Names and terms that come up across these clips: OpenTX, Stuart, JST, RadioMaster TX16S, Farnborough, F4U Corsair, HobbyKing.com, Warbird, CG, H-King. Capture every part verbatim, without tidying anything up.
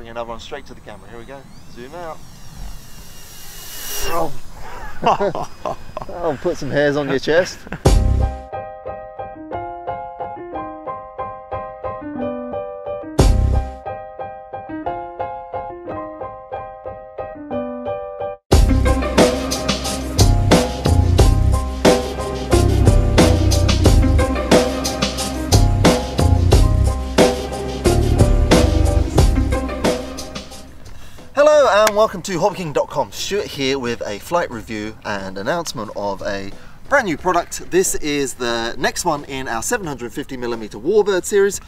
bring another one straight to the camera. Here we go. Zoom out. Oh, oh put some hairs on your chest. Welcome to HobbyKing dot com, Stuart here with a flight review and announcement of a brand new product. This is the next one in our seven hundred fifty millimeter Warbird series.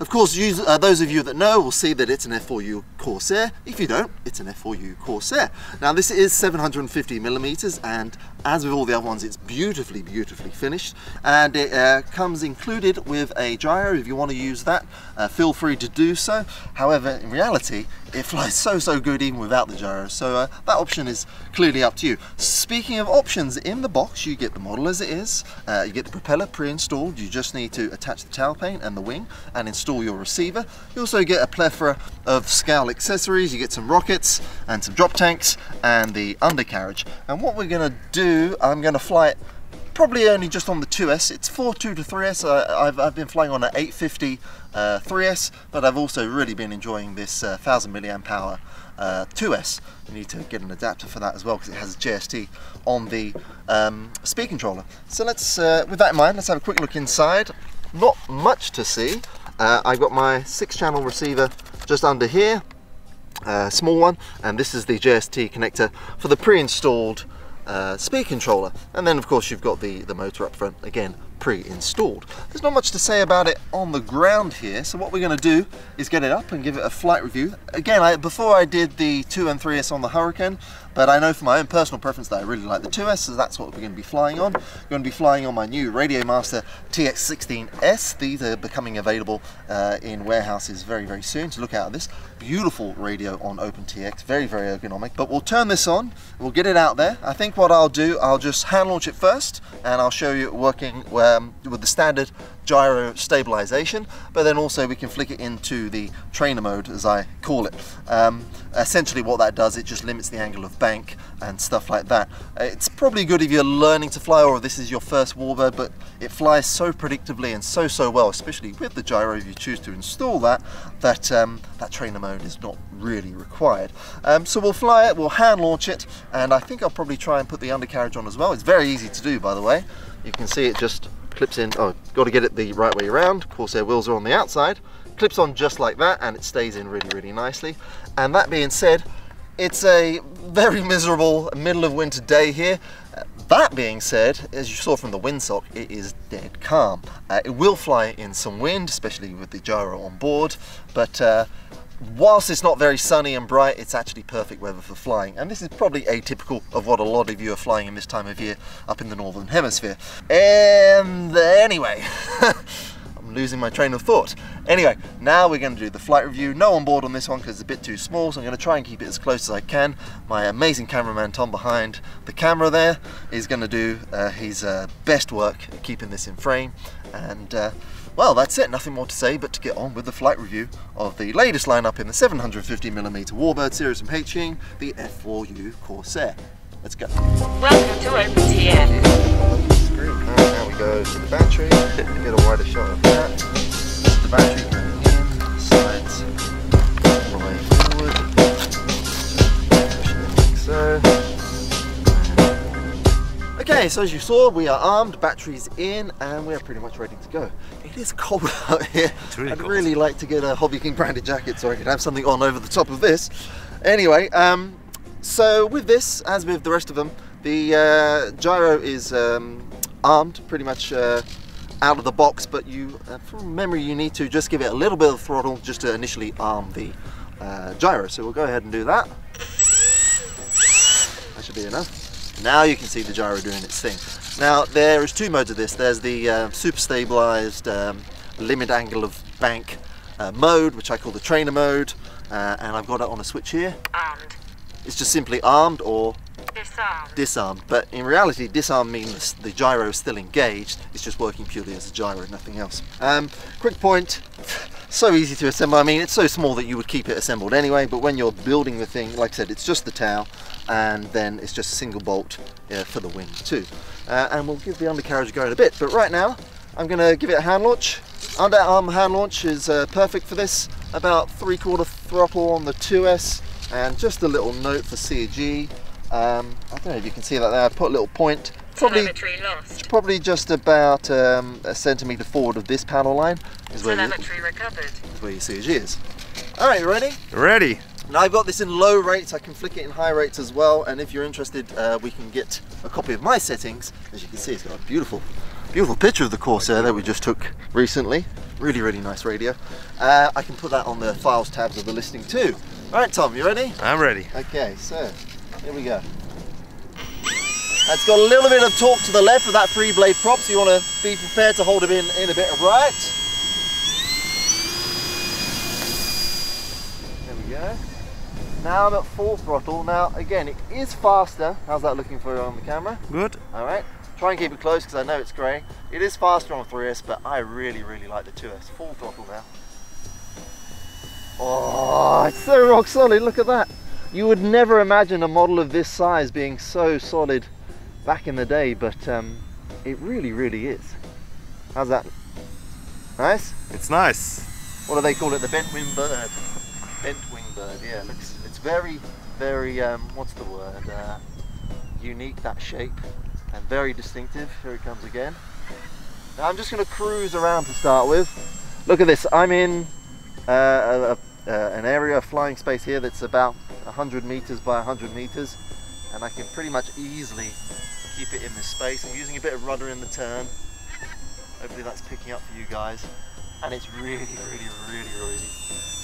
Of course, you, uh, those of you that know will see that it's an F four U Corsair. If you don't, it's an F four U Corsair. Now this is seven hundred fifty millimeters, and as with all the other ones, it's beautifully, beautifully finished. And it uh, comes included with a gyro. If you want to use that, uh, feel free to do so. However, in reality, it flies so, so good even without the gyro. So uh, that option is clearly up to you. Speaking of options, in the box, you get the model as it is. Uh, you get the propeller pre-installed. You just need to attach the tail plane and the wing and install your receiver. You also get a plethora of scale accessories. You get some rockets and some drop tanks and the undercarriage. And what we're going to do, I'm going to fly it probably only just on the two S. It's four two to three S. I, I've, I've been flying on an eight fifty uh, three S, but I've also really been enjoying this uh, one thousand milliamp hour uh, two S. You need to get an adapter for that as well because it has a J S T on the um, speed controller. So let's, uh, with that in mind, let's have a quick look inside. Not much to see. Uh, I've got my six channel receiver just under here, a uh, small one, and this is the J S T connector for the pre-installed uh, speed controller. And then of course you've got the, the motor up front, again, pre-installed. There's not much to say about it on the ground here, so what we're going to do is get it up and give it a flight review. Again, I, before I did the two and three S on the Hurricane, but I know for my own personal preference that I really like the two S, so that's what we're going to be flying on. We're going to be flying on my new RadioMaster T X sixteen S. These are becoming available uh, in warehouses very, very soon, so look out at this. Beautiful radio on OpenTX, very, very ergonomic. But we'll turn this on, we'll get it out there. I think what I'll do, I'll just hand launch it first, and I'll show you it working well. Um, with the standard gyro stabilization, but then also we can flick it into the trainer mode, as I call it. Um, essentially what that does, it just limits the angle of bank and stuff like that. It's probably good if you're learning to fly or this is your first Warbird, but it flies so predictably and so, so well, especially with the gyro, if you choose to install that, that um, that trainer mode is not really required. Um, so we'll fly it, we'll hand launch it, and I think I'll probably try and put the undercarriage on as well. It's very easy to do, by the way. You can see it just clips in. Oh, got to get it the right way around. Corsair wheels are on the outside. Clips on just like that, and it stays in really, really nicely. And that being said, it's a very miserable middle of winter day here. That being said, as you saw from the windsock, it is dead calm. Uh, it will fly in some wind, especially with the gyro on board, but uh, whilst it's not very sunny and bright, it's actually perfect weather for flying. And this is probably atypical of what a lot of you are flying in this time of year up in the Northern Hemisphere. And anyway, I'm losing my train of thought. Anyway, now we're going to do the flight review. No on board on this one because it's a bit too small, so I'm going to try and keep it as close as I can. My amazing cameraman Tom behind the camera there is going to do uh, his uh, best work at keeping this in frame. And uh, well, that's it, nothing more to say but to get on with the flight review of the latest lineup in the seven hundred fifty millimeter Warbird series from H King, the F four U Corsair. Let's go. Welcome to OpenTX. Now we go to the battery, get a wider shot of that. The battery going in, sides, right forward, like so. Okay, so as you saw, we are armed, batteries in, and we are pretty much ready to go. It is cold out here. It's really I'd cold. really like to get a Hobby King branded jacket so I could have something on over the top of this. Anyway, um, so with this, as with the rest of them, the uh, gyro is um, armed, pretty much uh, out of the box, but you, uh, from memory, you need to just give it a little bit of throttle just to initially arm the uh, gyro. So we'll go ahead and do that. That should be enough. Now you can see the gyro doing its thing. Now there is two modes of this. There's the uh, super stabilized um, limit angle of bank uh, mode, which I call the trainer mode, uh, and I've got it on a switch here. Armed. It's just simply armed or Disarm. Disarm, but in reality disarm means the gyro is still engaged, it's just working purely as a gyro, nothing else. Um, quick point, so easy to assemble, I mean it's so small that you would keep it assembled anyway, but when you're building the thing, like I said, it's just the towel and then it's just a single bolt uh, for the wing too. Uh, and we'll give the undercarriage a go in a bit, but right now I'm going to give it a hand launch. Underarm hand launch is uh, perfect for this, about three quarter throttle on the two S, and just a little note for C A G. Um, I don't know if you can see that there, I put a little point, probably, lost. probably just about um, a centimetre forward of this panel line is where, you, is where your C A G is. Alright, ready? Ready! Now I've got this in low rates, I can flick it in high rates as well, and if you're interested uh, we can get a copy of my settings. As you can see, it's got a beautiful, beautiful picture of the Corsair that we just took recently. Really, really nice radio. Uh, I can put that on the files tabs of the listing too. Alright Tom, you ready? I'm ready. Okay, so here we go. That's got a little bit of torque to the left with that three blade prop, so you want to be prepared to hold it in, in a bit of right. There we go. Now I'm at full throttle. Now again, it is faster. How's that looking for you on the camera? Good. Alright. Try and keep it close because I know it's grey. It is faster on three S, but I really, really like the two S. Full throttle now. Oh, it's so rock solid. Look at that. You would never imagine a model of this size being so solid back in the day, but um, it really, really is. How's that? Nice? It's nice. What do they call it? The bent wing bird. Bent wing bird, yeah. It looks, it's very, very, um, what's the word? Uh, unique, that shape, and very distinctive. Here it comes again. Now I'm just going to cruise around to start with. Look at this. I'm in uh, a, a, an area of flying space here that's about one hundred meters by one hundred meters, and I can pretty much easily keep it in this space. I'm using a bit of rudder in the turn, hopefully that's picking up for you guys, and it's really, really, really, really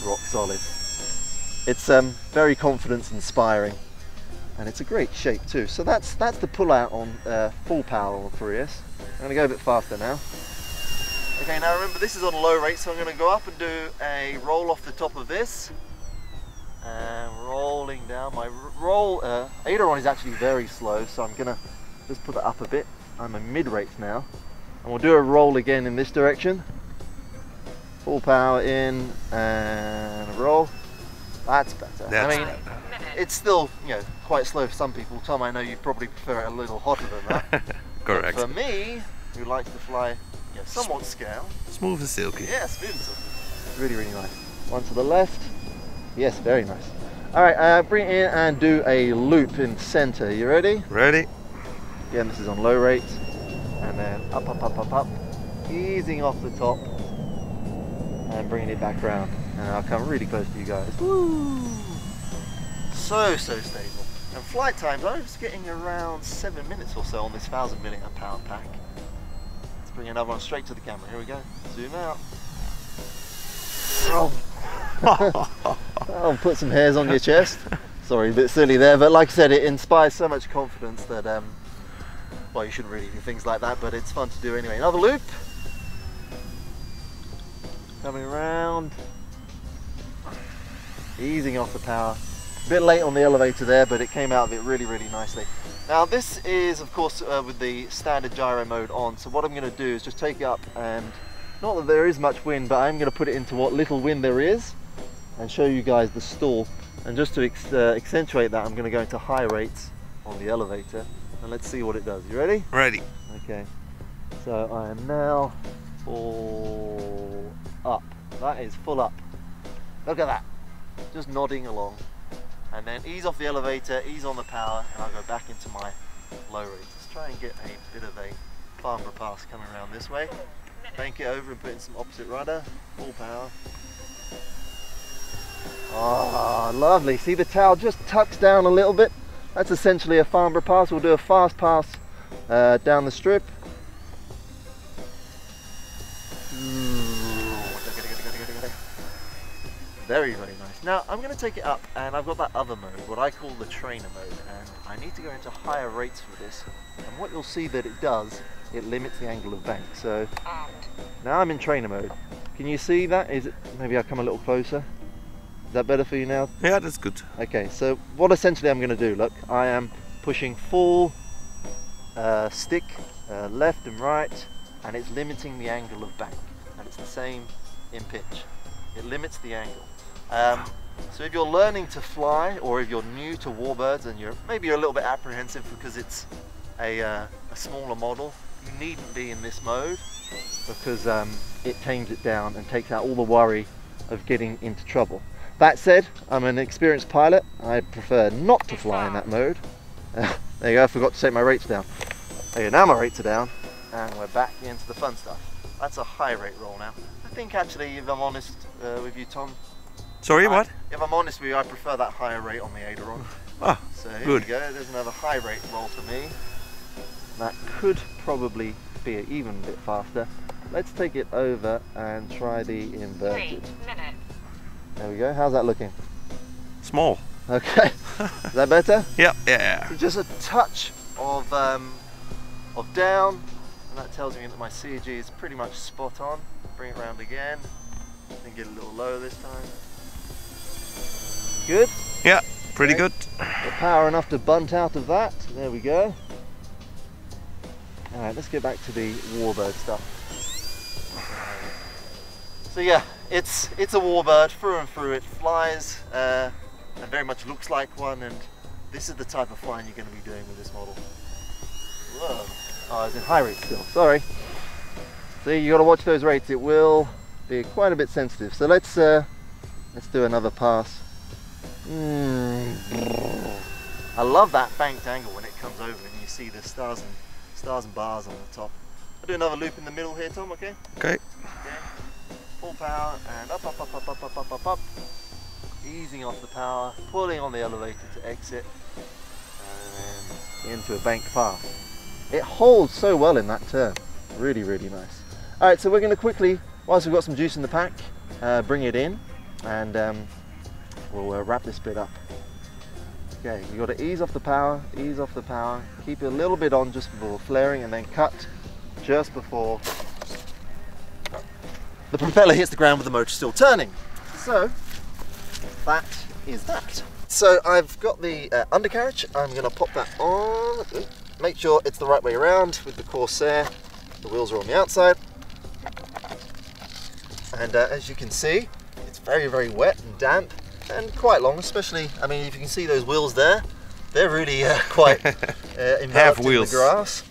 rock solid. It's um, very confidence inspiring, and it's a great shape too. So that's that's the pull out on uh, full power on three S. I'm going to go a bit faster now. Okay, now remember this is on low rate, so I'm going to go up and do a roll off the top of this. And rolling down, my roll uh, aileron is actually very slow, so I'm gonna just put it up a bit. I'm in mid rates now, and we'll do a roll again in this direction. Full power in and roll. That's better. That's I mean, better. It's still, you know, quite slow for some people. Tom, I know you probably prefer it a little hotter than that. Correct. But for me, who likes to fly, you know, somewhat scale, smooth and silky. Yeah, smooth and silky. Really, really nice. One to the left. Yes, very nice. Alright, uh, bring it in and do a loop in centre. You ready? Ready. Again, this is on low rate. And then up, up, up, up, up. Easing off the top. And bringing it back round. And I'll come really close to you guys. Woo! So, so stable. And flight times, I was getting around seven minutes or so on this one thousand milliamp hour pack. Let's bring another one straight to the camera. Here we go. Zoom out. Oh. I'll put some hairs on your chest. Sorry, a bit silly there, but like I said, it inspires so much confidence that, um, well, you shouldn't really do things like that, but it's fun to do anyway. Another loop. Coming around. Easing off the power. A bit late on the elevator there, but it came out of it really, really nicely. Now, this is, of course, uh, with the standard gyro mode on, so what I'm going to do is just take it up and, not that there is much wind, but I'm going to put it into what little wind there is, and show you guys the stall. And just to ex uh, accentuate that, I'm going to go into high rates on the elevator, and let's see what it does. You ready? Ready. Okay. So I am now full up. That is full up. Look at that. Just nodding along. And then ease off the elevator, ease on the power, and I'll go back into my low rates. Let's try and get a bit of a farmer pass coming around this way. Bank it over and put in some opposite rudder. Full power. Ah, oh, lovely. See, the towel just tucks down a little bit. That's essentially a Farnborough pass. We'll do a fast pass uh, down the strip. Very, very nice. Now, I'm going to take it up, and I've got that other mode, what I call the trainer mode, and I need to go into higher rates for this. And what you'll see that it does, it limits the angle of bank. So now I'm in trainer mode. Can you see that? Is it, maybe I'll come a little closer. Is that better for you now? Yeah, that's good. Okay, so what essentially I'm going to do, look, I am pushing full uh, stick uh, left and right, and it's limiting the angle of bank. And it's the same in pitch. It limits the angle. Um, so if you're learning to fly, or if you're new to warbirds and you're maybe you're a little bit apprehensive because it's a, uh, a smaller model, you needn't be in this mode, because um, it tames it down and takes out all the worry of getting into trouble. That said, I'm an experienced pilot. I prefer not to fly in that mode. Uh, there you go, I forgot to take my rates down. Okay, now my rates are down and we're back into the fun stuff. That's a high rate roll now. I think actually, if I'm honest uh, with you, Tom. Sorry, I, what? If I'm honest with you, I prefer that higher rate on the aileron. Ah, so here good. we go, there's another high rate roll for me. That could probably be an even bit faster. Let's take it over and try the inverted. Three minutes. There we go. How's that looking? Small. Okay. Is that better? Yep. Yeah. So just a touch of um, of down, and that tells me that my C G is pretty much spot on. Bring it round again, and get a little lower this time. Good. Yeah. Pretty okay. good. Got power enough to bunt out of that. There we go. All right. Let's get back to the warbird stuff. So yeah, it's it's a warbird through and through. It flies uh, and very much looks like one, and this is the type of flying you're going to be doing with this model. Whoa. Oh, I was in high rate still, sorry. See, you got to watch those rates. It will be quite a bit sensitive. So let's uh, let's do another pass. Mm. I love that banked angle when it comes over and you see the stars and stars and bars on the top. I'll do another loop in the middle here, Tom, okay? Okay. Yeah. Full power and up, up, up, up, up, up, up, up, up. Easing off the power, pulling on the elevator to exit, and then into a banked path. It holds so well in that turn. Really, really nice. All right, so we're gonna quickly, whilst we've got some juice in the pack, uh, bring it in, and um, we'll uh, wrap this bit up. Okay, you gotta ease off the power, ease off the power, keep it a little bit on just before flaring, and then cut just before the propeller hits the ground with the motor still turning. So that is that. So I've got the uh, undercarriage. I'm going to pop that on. Make sure it's the right way around with the Corsair. The wheels are on the outside. And uh, as you can see, it's very, very wet and damp and quite long, especially, I mean, if you can see those wheels there, they're really uh, quite uh, enveloped in the grass.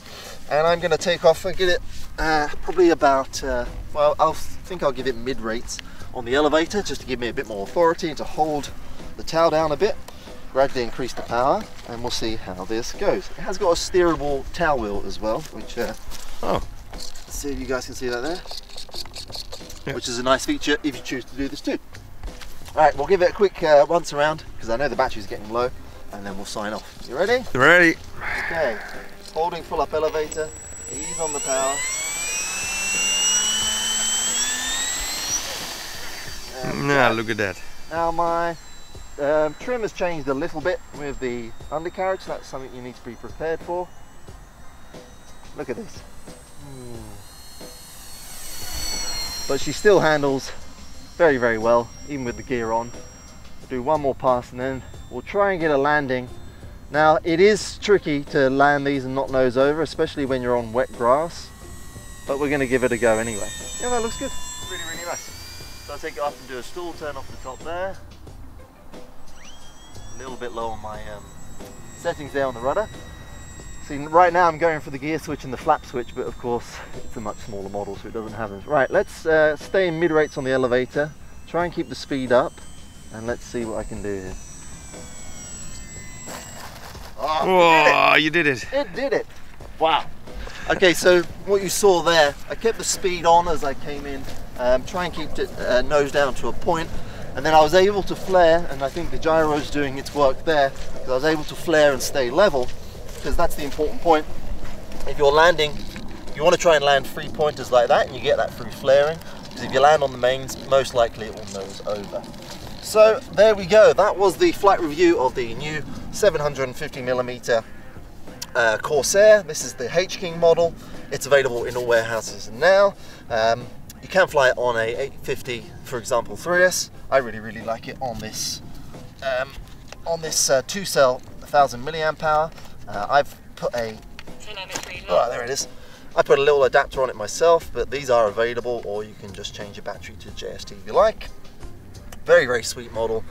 And I'm going to take off and get it uh, probably about, uh, well, I think I'll give it mid-rates on the elevator just to give me a bit more authority and to hold the tail down a bit, gradually increase the power, and we'll see how this goes. It has got a steerable tail wheel as well, which, uh, oh, let's see if you guys can see that there, yeah. Which is a nice feature if you choose to do this too. All right, we'll give it a quick uh, once around because I know the battery's getting low, and then we'll sign off. You ready? We're ready. Okay. Holding full up elevator, ease on the power. Now look at that. Now my um, trim has changed a little bit with the undercarriage. So that's something you need to be prepared for. Look at this. Hmm. But she still handles very, very well, even with the gear on. I'll do one more pass and then we'll try and get a landing. Now, it is tricky to land these and not nose over, especially when you're on wet grass, but we're going to give it a go anyway. Yeah, that looks good. Really, really nice. So I'll take it off and do a stall turn off the top there. A little bit low on my um, settings there on the rudder. See, right now I'm going for the gear switch and the flap switch, but of course, it's a much smaller model, so it doesn't have them. Right, let's uh, stay in mid-rates on the elevator, try and keep the speed up, and let's see what I can do here. Oh, you did it. It did it. Wow. Okay, so what you saw there, I kept the speed on as I came in, um, try and keep it uh, nose down to a point, and then I was able to flare, and I think the gyro's doing its work there, because I was able to flare and stay level, because that's the important point. If you're landing, you want to try and land free pointers like that, and you get that through flaring, because if you land on the mains, most likely it will nose over. So there we go, that was the flight review of the new seven hundred fifty millimeter uh, Corsair. This is the H-King model. It's available in all warehouses now. Um, you can fly it on a eight fifty, for example, three S. I really, really like it on this um, on this uh, two cell one thousand milliamp hour. Uh, I've put a, oh, there it is. I put a little adapter on it myself, but these are available, or you can just change your battery to J S T if you like. Very, very sweet model.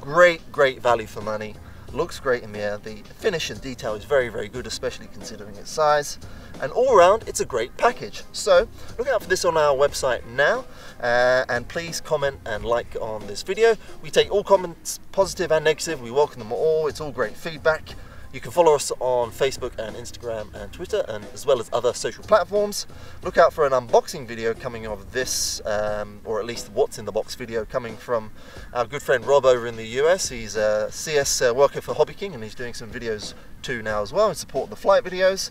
Great, great value for money. Looks great in the air. The finish and detail is very, very good, especially considering its size. And all around, it's a great package. So look out for this on our website now. Uh, and please comment and like on this video. We take all comments, positive and negative. We welcome them all. It's all great feedback. You can follow us on Facebook and Instagram and Twitter, and as well as other social platforms. Look out for an unboxing video coming of this, um, or at least what's in the box video, coming from our good friend Rob over in the U S. He's a C S worker for HobbyKing, and he's doing some videos too now as well, and supporting the flight videos.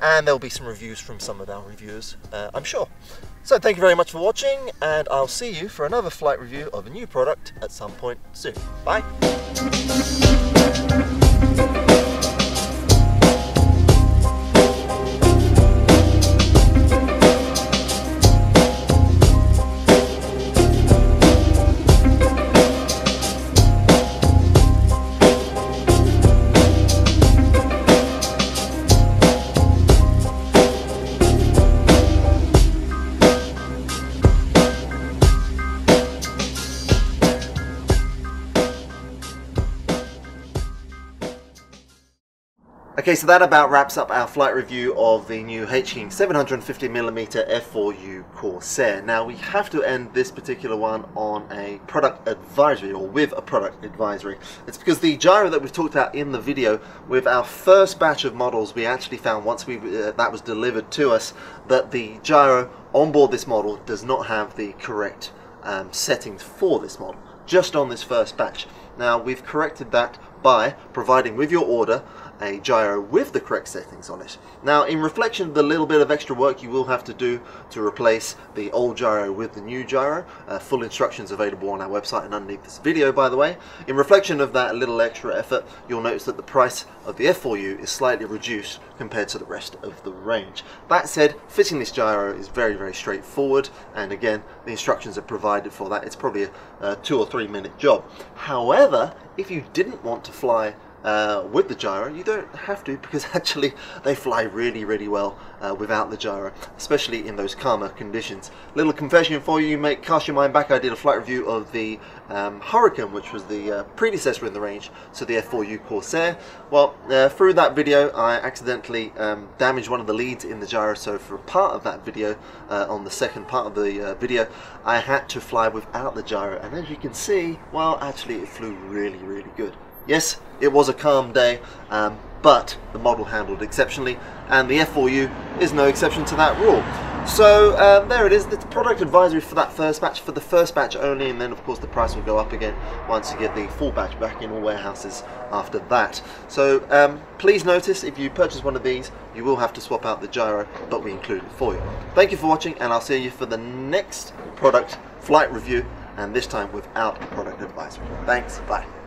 And there'll be some reviews from some of our reviewers, uh, I'm sure. So thank you very much for watching, and I'll see you for another flight review of a new product at some point soon. Bye. Okay, so that about wraps up our flight review of the new H-King seven hundred fifty millimeter F four U Corsair. Now, we have to end this particular one on a product advisory, or with a product advisory. It's because the gyro that we've talked about in the video, with our first batch of models, we actually found once we uh, that was delivered to us, that the gyro on board this model does not have the correct um, settings for this model, just on this first batch. Now, we've corrected that by providing with your order a gyro with the correct settings on it. Now, in reflection of the little bit of extra work you will have to do to replace the old gyro with the new gyro, uh, full instructions available on our website and underneath this video, by the way. In reflection of that little extra effort, you'll notice that the price of the F four U is slightly reduced compared to the rest of the range. That said, fitting this gyro is very, very straightforward, and again, the instructions are provided for that. It's probably a, a two or three minute job. However, if you didn't want to fly Uh, with the gyro, you don't have to, because actually they fly really, really well uh, without the gyro, especially in those calmer conditions. Little confession for you, mate, cast your mind back. I did a flight review of the um, Hurricane, which was the uh, predecessor in the range, so the F four U Corsair. Well, uh, through that video, I accidentally um, damaged one of the leads in the gyro, so for a part of that video, uh, on the second part of the uh, video, I had to fly without the gyro, and as you can see, well, actually it flew really, really good. Yes, it was a calm day, um, but the model handled exceptionally, and the F four U is no exception to that rule. So um, there it is, the product advisory for that first batch, for the first batch only, and then of course the price will go up again once you get the full batch back in all warehouses after that. So um, please notice, if you purchase one of these, you will have to swap out the gyro, but we include it for you. Thank you for watching, and I'll see you for the next product flight review, and this time without product advisory. Thanks, bye.